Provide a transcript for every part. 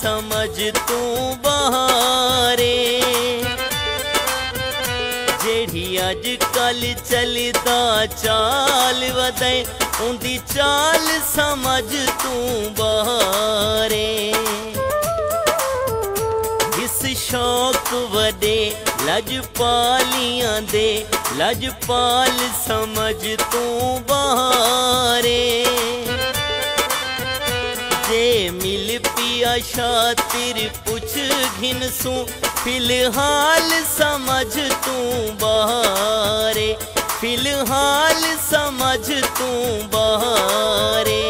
समझ तू बहारे जेड़ी अजकल चलता चाल वदे उंदी चाल समझ तू बहारे। इस शौक वदे लजपालियां दे लजपाल समझ तू बहारे जे मिल पिया शातिर पुछ घिनसू फिलहाल समझ तू बहारे फिलहाल समझ तू बहारे।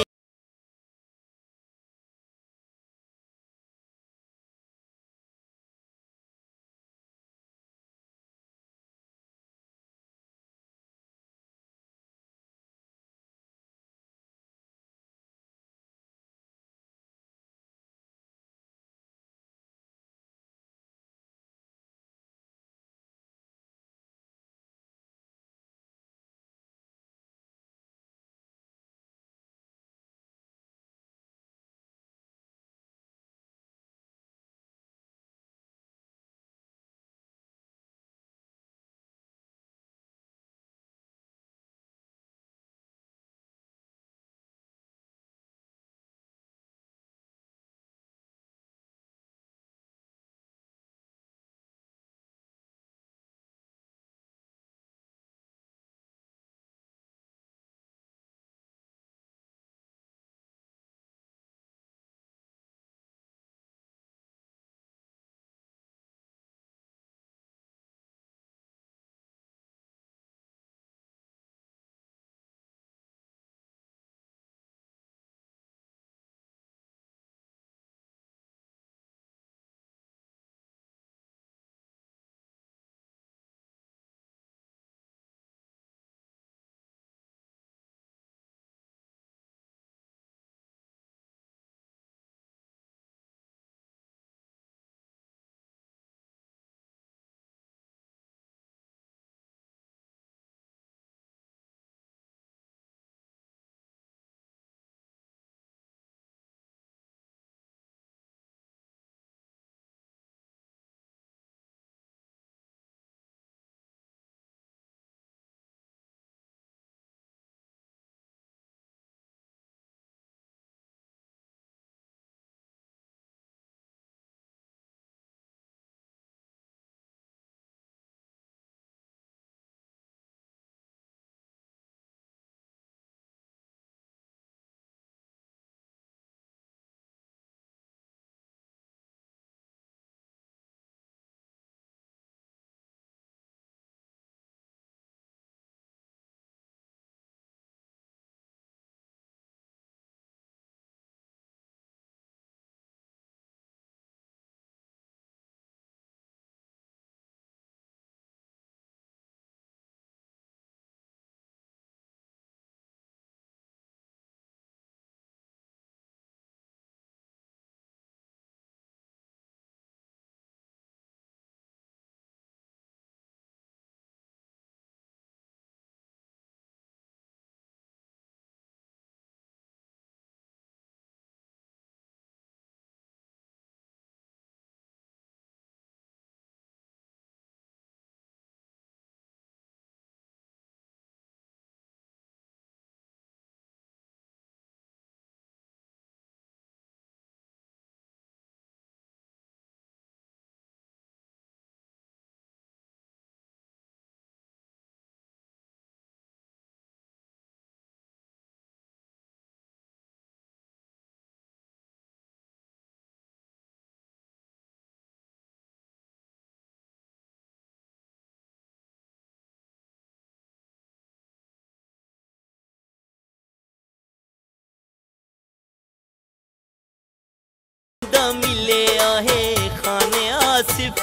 मिले आहे खाने आसिफ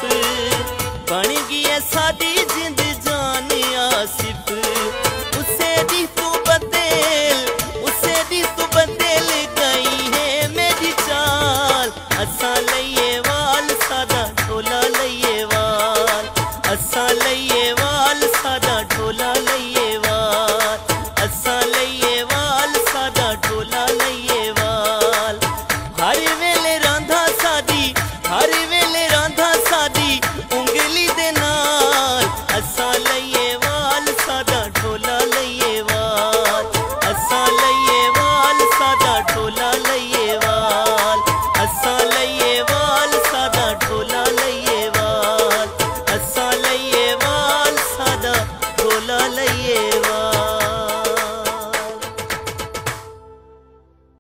बन गया सादी जिंद जान आसिफ उसे दी तू बदल उसे दी तू बदल गई है मेरी चाल। असा लइए वाल सादा ढोला लइए वाल असा लइए वाल सादा ढोला लइए वाल असा लइए वाल सादा ढोला लइए वाल हर